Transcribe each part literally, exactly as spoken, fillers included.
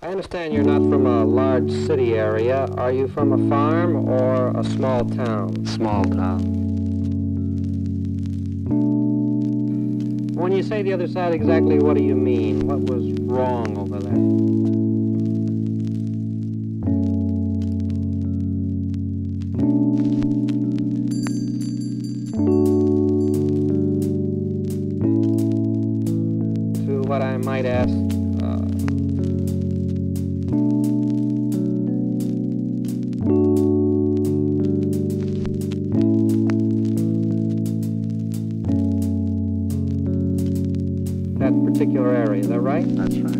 I understand you're not from a large city area. Are you from a farm or a small town? Small town. When you say the other side, exactly what do you mean? What was wrong over there? To what I might ask, that particular area, is that right? That's right.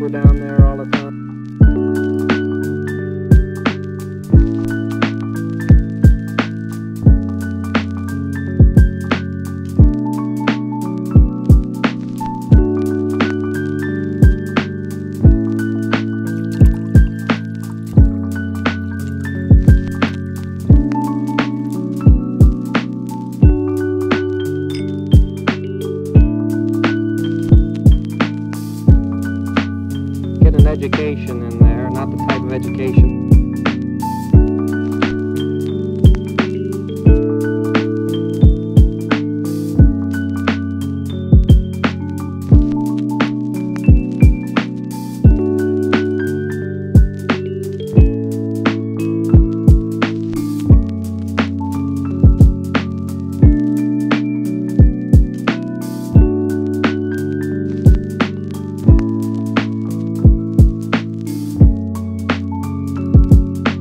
We're down there all the time. Education in there, not the type of education.